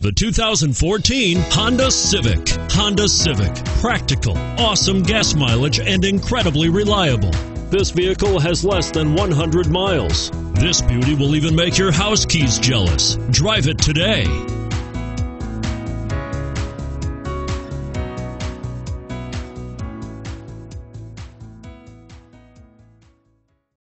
The 2014 Honda Civic. Honda Civic. Practical, awesome gas mileage, and incredibly reliable. This vehicle has less than 100 miles. This beauty will even make your house keys jealous. Drive it today.